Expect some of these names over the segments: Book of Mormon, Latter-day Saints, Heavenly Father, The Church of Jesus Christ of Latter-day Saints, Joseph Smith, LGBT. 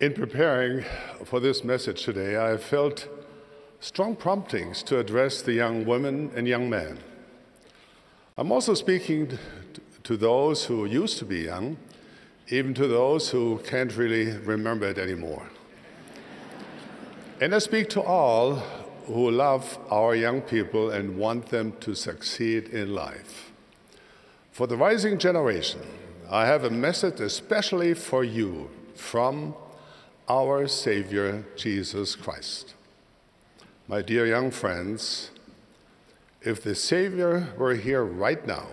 In preparing for this message today, I felt strong promptings to address the young women and young men. I'm also speaking to those who used to be young, even to those who can't really remember it anymore. And I speak to all who love our young people and want them to succeed in life. For the rising generation, I have a message especially for you from our Savior, Jesus Christ. My dear young friends, if the Savior were here right now,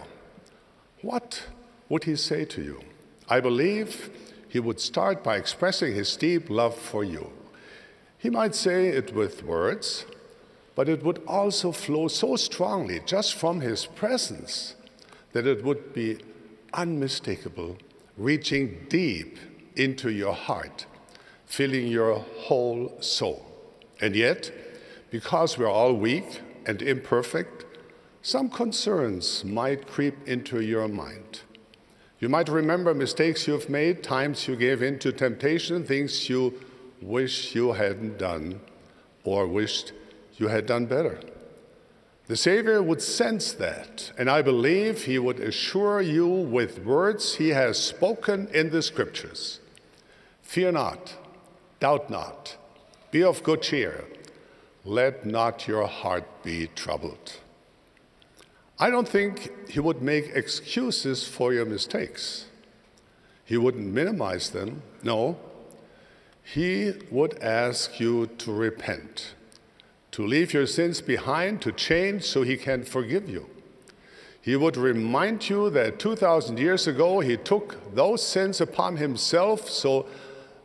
what would he say to you? I believe he would start by expressing his deep love for you. He might say it with words, but it would also flow so strongly just from his presence that it would be unmistakable, reaching deep into your heart, filling your whole soul. And yet, because we're all weak and imperfect, some concerns might creep into your mind. You might remember mistakes you've made, times you gave in to temptation, things you wish you hadn't done or wished you had done better. The Savior would sense that, and I believe he would assure you with words he has spoken in the Scriptures. Fear not, doubt not, be of good cheer, let not your heart be troubled. I don't think he would make excuses for your mistakes. He wouldn't minimize them, no. He would ask you to repent, to leave your sins behind, to change so he can forgive you. He would remind you that 2,000 years ago he took those sins upon himself so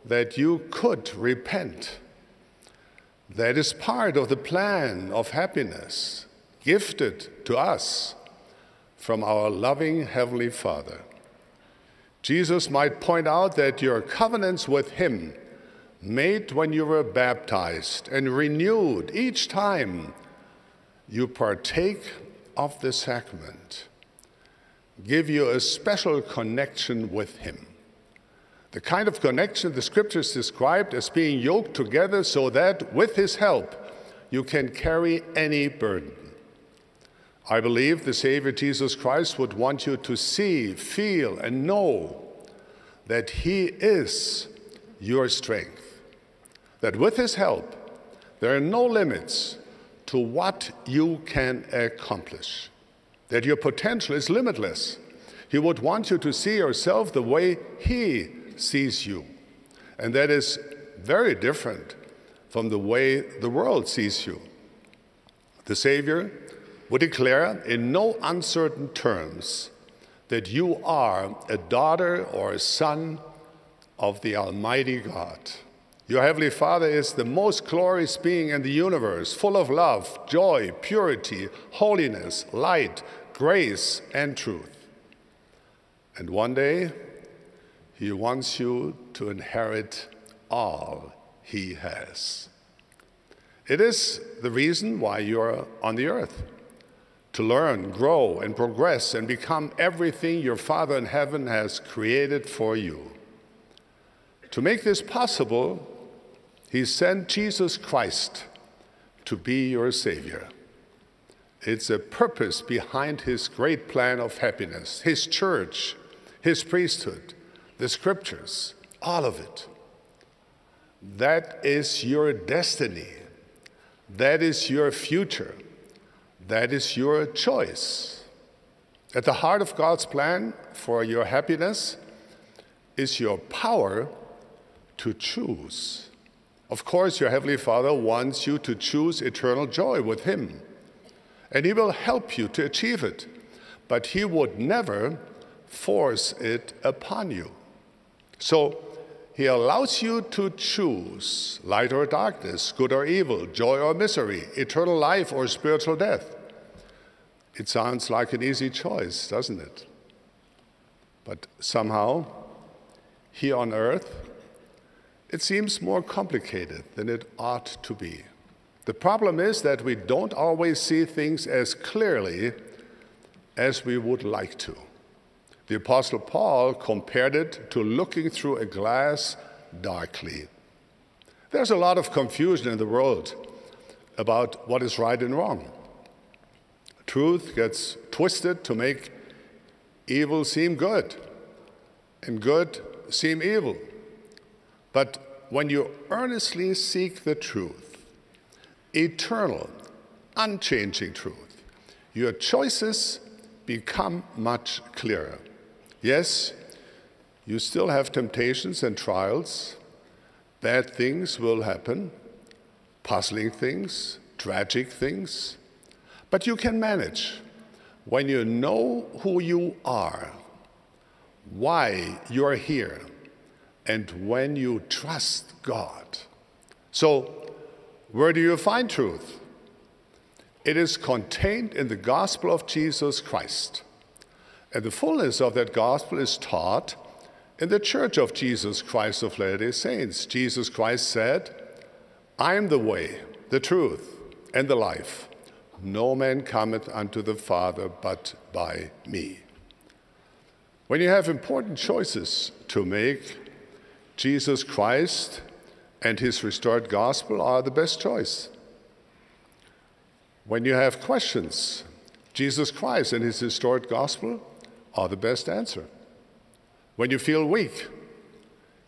that you could repent. That is part of the plan of happiness gifted to us from our loving Heavenly Father. Jesus might point out that your covenants with him made when you were baptized and renewed each time you partake of the sacrament, give you a special connection with him. The kind of connection the Scriptures described as being yoked together so that with his help you can carry any burden. I believe the Savior Jesus Christ would want you to see, feel, and know that he is your strength. That with his help, there are no limits to what you can accomplish, that your potential is limitless. He would want you to see yourself the way he sees you, and that is very different from the way the world sees you. The Savior would declare in no uncertain terms that you are a daughter or a son of the Almighty God. Your Heavenly Father is the most glorious being in the universe, full of love, joy, purity, holiness, light, grace, and truth. And one day, he wants you to inherit all he has. It is the reason why you are on the earth, to learn, grow, and progress, and become everything your Father in heaven has created for you. To make this possible, he sent Jesus Christ to be your Savior. It's a purpose behind his great plan of happiness, his church, his priesthood, the Scriptures, all of it. That is your destiny. That is your future. That is your choice. At the heart of God's plan for your happiness is your power to choose. Of course, your Heavenly Father wants you to choose eternal joy with him, and he will help you to achieve it, but he would never force it upon you. So he allows you to choose light or darkness, good or evil, joy or misery, eternal life or spiritual death. It sounds like an easy choice, doesn't it? But somehow, here on earth, it seems more complicated than it ought to be. The problem is that we don't always see things as clearly as we would like to. The Apostle Paul compared it to looking through a glass darkly. There's a lot of confusion in the world about what is right and wrong. Truth gets twisted to make evil seem good and good seem evil. But when you earnestly seek the truth, eternal, unchanging truth, your choices become much clearer. Yes, you still have temptations and trials. Bad things will happen, puzzling things, tragic things. But you can manage when you know who you are, why you are here, and when you trust God. So, where do you find truth? It is contained in the gospel of Jesus Christ. And the fullness of that gospel is taught in the Church of Jesus Christ of Latter-day Saints. Jesus Christ said, "I am the way, the truth, and the life. No man cometh unto the Father but by me." When you have important choices to make, Jesus Christ and his restored gospel are the best choice. When you have questions, Jesus Christ and his restored gospel are the best answer. When you feel weak,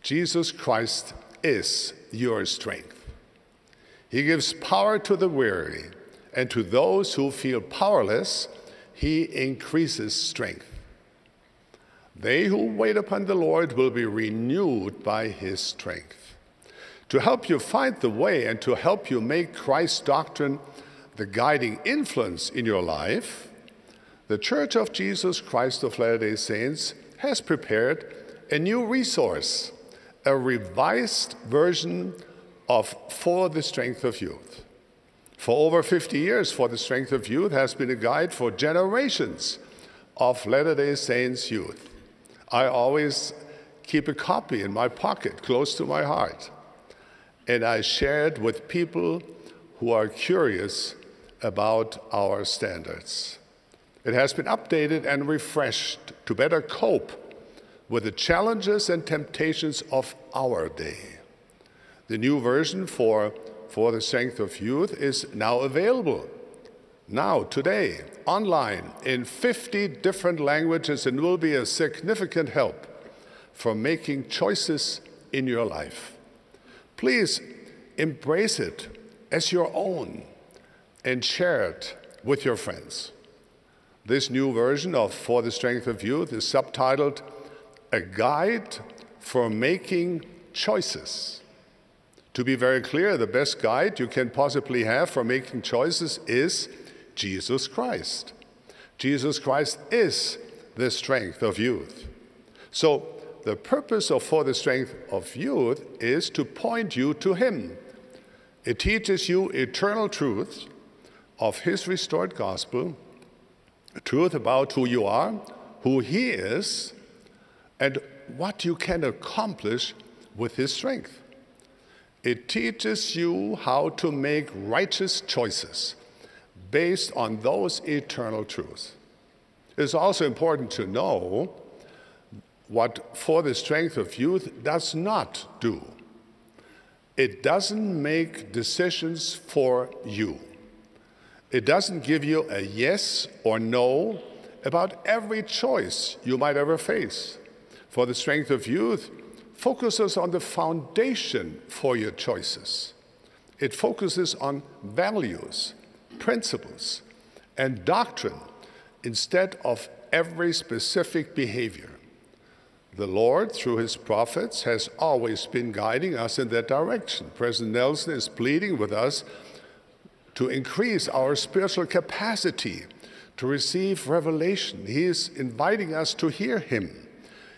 Jesus Christ is your strength. He gives power to the weary, and to those who feel powerless, he increases strength. They who wait upon the Lord will be renewed by his strength. To help you find the way and to help you make Christ's doctrine the guiding influence in your life, the Church of Jesus Christ of Latter-day Saints has prepared a new resource, a revised version of For the Strength of Youth. For over 50 years, For the Strength of Youth has been a guide for generations of Latter-day Saints youth. I always keep a copy in my pocket, close to my heart, and I share it with people who are curious about our standards. It has been updated and refreshed to better cope with the challenges and temptations of our day. The new version for the Strength of Youth is now available, now, today, online, in 50 different languages, and will be a significant help for making choices in your life. Please embrace it as your own and share it with your friends. This new version of For the Strength of Youth is subtitled "A Guide for Making Choices." To be very clear, the best guide you can possibly have for making choices is Jesus Christ. Jesus Christ is the strength of youth. So the purpose of For the Strength of Youth is to point you to him. It teaches you eternal truth of his restored gospel, truth about who you are, who he is, and what you can accomplish with his strength. It teaches you how to make righteous choices based on those eternal truths. It's also important to know what For the Strength of Youth does not do. It doesn't make decisions for you. It doesn't give you a yes or no about every choice you might ever face. For the Strength of Youth focuses on the foundation for your choices. It focuses on values, principles, and doctrine instead of every specific behavior. The Lord, through his prophets, has always been guiding us in that direction. President Nelson is pleading with us to increase our spiritual capacity to receive revelation. He is inviting us to hear him.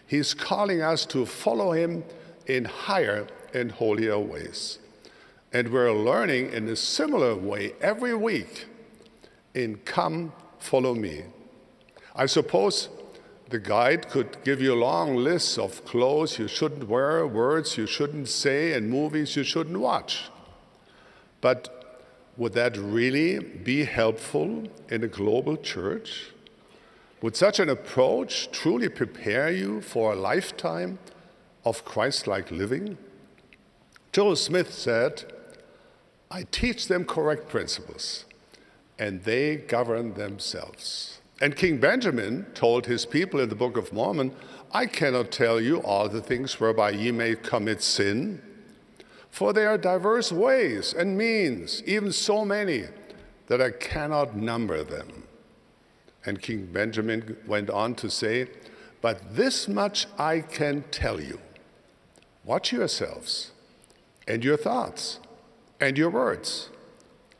He's calling us to follow him in higher and holier ways. And we're learning in a similar way every week in Come, Follow Me. I suppose the guide could give you long lists of clothes you shouldn't wear, words you shouldn't say, and movies you shouldn't watch. But would that really be helpful in a global church? Would such an approach truly prepare you for a lifetime of Christ-like living? Joseph Smith said, "I teach them correct principles, and they govern themselves." And King Benjamin told his people in the Book of Mormon, "I cannot tell you all the things whereby ye may commit sin, for there are diverse ways and means, even so many, that I cannot number them." And King Benjamin went on to say, "But this much I can tell you. Watch yourselves, and your thoughts, and your words,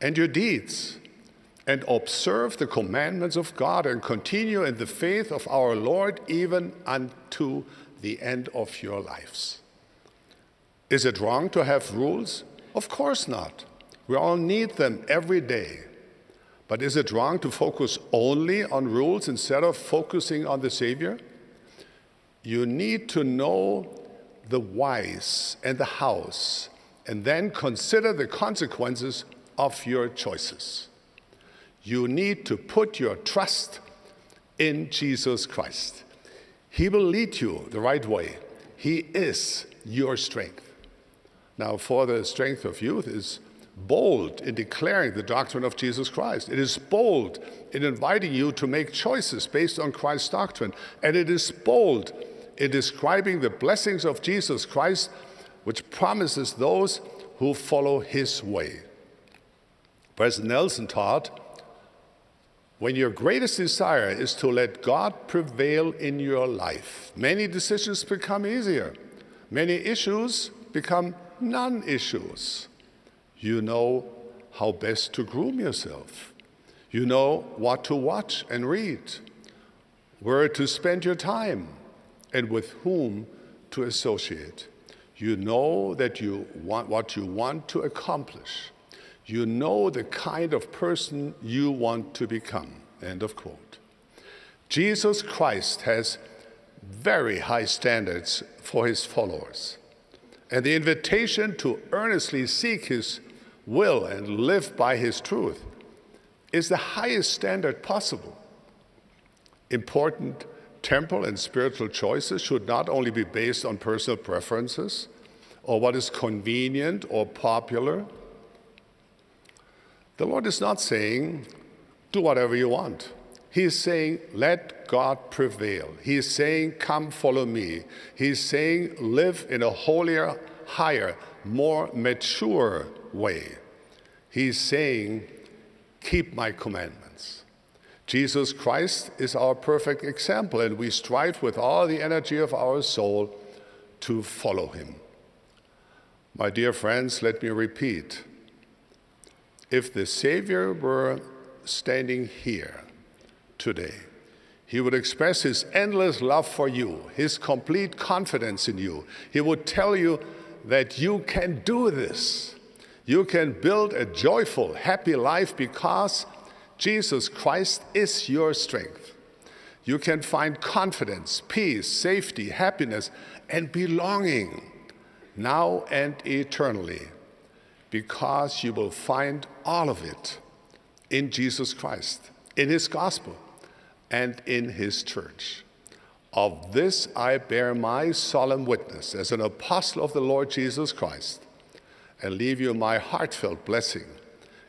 and your deeds, and observe the commandments of God, and continue in the faith of our Lord even unto the end of your lives." Is it wrong to have rules? Of course not. We all need them every day. But is it wrong to focus only on rules instead of focusing on the Savior? You need to know the whys and the hows, and then consider the consequences of your choices. You need to put your trust in Jesus Christ. He will lead you the right way. He is your strength. Now, for the strength of youth is bold in declaring the doctrine of Jesus Christ. It is bold in inviting you to make choices based on Christ's doctrine. And it is bold in describing the blessings of Jesus Christ, which promises those who follow his way. President Nelson taught, "When your greatest desire is to let God prevail in your life, many decisions become easier. Many issues become non-issues. You know how best to groom yourself. You know what to watch and read, where to spend your time, and with whom to associate. You know that you want what you want to accomplish. You know the kind of person you want to become." End of quote. Jesus Christ has very high standards for his followers. And the invitation to earnestly seek his will and live by his truth is the highest standard possible. Important temporal and spiritual choices should not only be based on personal preferences or what is convenient or popular. The Lord is not saying, do whatever you want. He is saying, let God prevail. He is saying, come follow me. He is saying, live in a holier, higher, more mature way. He is saying, keep my commandments. Jesus Christ is our perfect example, and we strive with all the energy of our soul to follow him. My dear friends, let me repeat. If the Savior were standing here today, he would express his endless love for you, his complete confidence in you. He would tell you that you can do this. You can build a joyful, happy life because Jesus Christ is your strength. You can find confidence, peace, safety, happiness, and belonging now and eternally, because you will find all of it in Jesus Christ, in his gospel, and in his church. Of this I bear my solemn witness as an apostle of the Lord Jesus Christ, and leave you my heartfelt blessing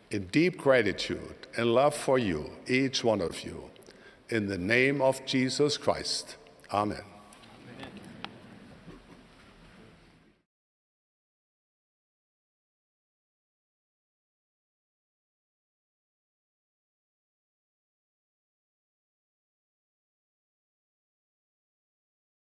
in deep gratitude and love for you, each one of you. In the name of Jesus Christ, amen.